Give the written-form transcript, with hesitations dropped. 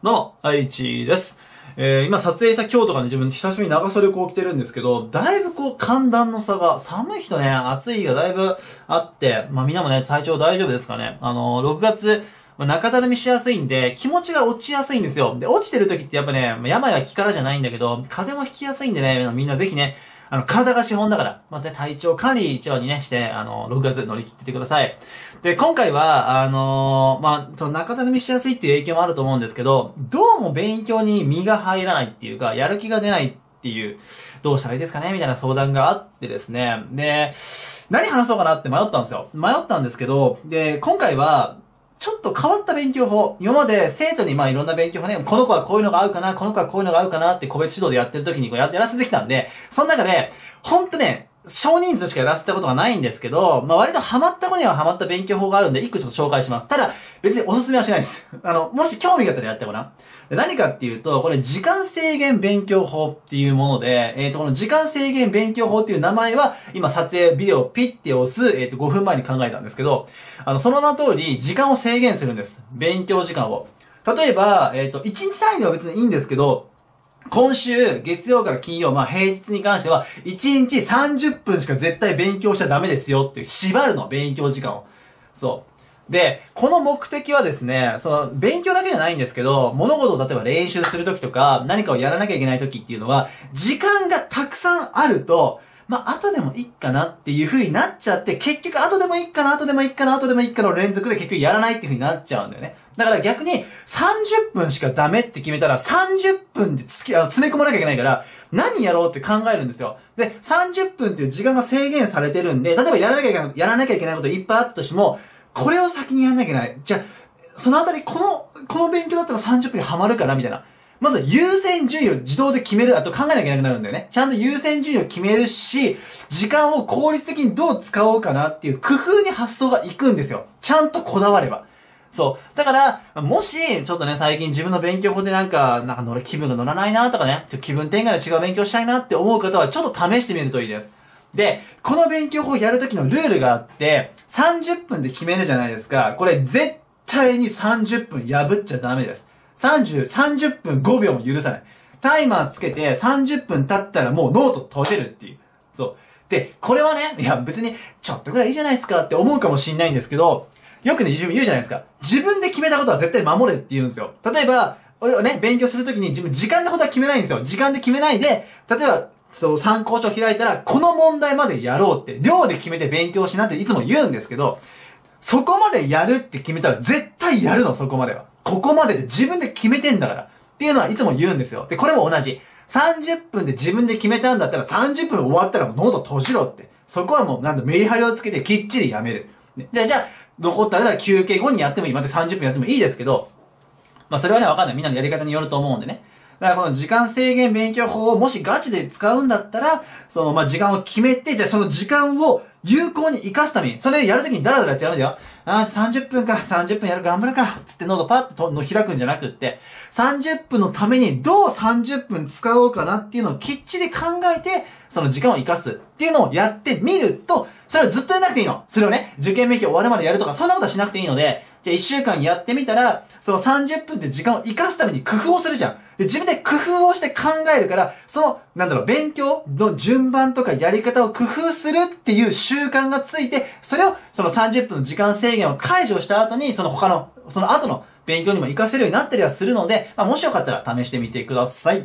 どうも、愛知です。今撮影した今日とかね、自分久しぶりに長袖をこう着てるんですけど、だいぶこう寒暖の差が、寒い日とね、暑い日がだいぶあって、まあみんなもね、体調大丈夫ですかね。6月、中だるみしやすいんで、気持ちが落ちやすいんですよ。で、落ちてる時ってやっぱね、病は気からじゃないんだけど、風邪もひきやすいんでね、みんなぜひね、体が資本だから、まずね、体調管理一応にね、して、6月乗り切っててください。で、今回は、中だるみしやすいっていう影響もあると思うんですけど、どうも勉強に身が入らないっていうか、やる気が出ないっていう、どうしたらいいですかねみたいな相談があってですね。で、何話そうかなって迷ったんですよ。迷ったんですけど、で、今回は、ちょっと変わった勉強法。今まで生徒にいろんな勉強法ね、この子はこういうのが合うかな、この子はこういうのが合うかなって個別指導でやってる時にやらせてきたんで、その中で、ほんとね、少人数しかやらせたことがないんですけど、割とハマった子にはハマった勉強法があるんで、一個ちょっと紹介します。ただ、別におすすめはしないです。もし興味があったらやってごらん。何かっていうと、これ時間制限勉強法っていうもので、この時間制限勉強法っていう名前は、今撮影ビデオをピッて押す、5分前に考えたんですけど、その名の通り、時間を制限するんです。勉強時間を。例えば、1日単位では別にいいんですけど、今週、月曜から金曜、平日に関しては、1日30分しか絶対勉強しちゃダメですよって縛るの、勉強時間を。そう。で、この目的はですね、勉強だけじゃないんですけど、物事を例えば練習するときとか、何かをやらなきゃいけないときっていうのは、時間がたくさんあると、後でもいいかなっていう風になっちゃって、結局後でもいいかなの連続で結局やらないっていう風になっちゃうんだよね。だから逆に30分しかダメって決めたら30分で詰め込まなきゃいけないから何やろうって考えるんですよ。で、30分っていう時間が制限されてるんで、例えばやらなきゃいけないこといっぱいあったとしても、これを先にやらなきゃいけない。じゃあ、そのあたりこの勉強だったら30分にはまるかなみたいな。まず優先順位を自動で決める。あと考えなきゃいけなくなるんだよね。ちゃんと優先順位を決めるし、時間を効率的にどう使おうかなっていう工夫に発想がいくんですよ。ちゃんとこだわれば。そう。だから、もし、ちょっとね、最近自分の勉強法でなんか気分が乗らないなとかね、気分転換で違う勉強したいなって思う方は、ちょっと試してみるといいです。で、この勉強法をやるときのルールがあって、30分で決めるじゃないですか。これ、絶対に30分破っちゃダメです。30分5秒も許さない。タイマーつけて30分経ったらもうノート閉じるっていう。そう。で、これはね、いや別にちょっとぐらいいいじゃないですかって思うかもしんないんですけど、よくね、自分言うじゃないですか。自分で決めたことは絶対守れって言うんですよ。例えば、ね、勉強するときに自分時間のことは決めないんですよ。時間で決めないで、例えば、参考書開いたら、この問題までやろうって、量で決めて勉強しなっていつも言うんですけど、そこまでやるって決めたら絶対やるの、そこまでは。ここまでで自分で決めてんだから。っていうのはいつも言うんですよ。で、これも同じ。30分で自分で決めたんだったら30分終わったらもうノート閉じろって。そこはもうメリハリをつけてきっちりやめる。ね、じゃあ、残ったら休憩後にやってもいい。また30分やってもいいですけど。それはね、わかんない。みんなのやり方によると思うんでね。だからこの時間制限勉強法をもしガチで使うんだったら、時間を決めて、じゃあその時間を有効に活かすために、それやるときにダラダラやっちゃダメだよ。30分やる、頑張るか、つってノートパッと開くんじゃなくって、30分のためにどう30分使おうかなっていうのをきっちり考えて、その時間を活かすっていうのをやってみると、それをずっとやらなくていいの。それをね、受験勉強終わるまでやるとか、そんなことはしなくていいので、じゃあ1週間やってみたら、その30分で時間を活かすために工夫をするじゃん。で、自分で工夫をして考えるから、勉強の順番とかやり方を工夫するっていう習慣がついて、それをその30分の時間制限を解除した後に、その後の勉強にも活かせるようになったりはするので、もしよかったら試してみてください。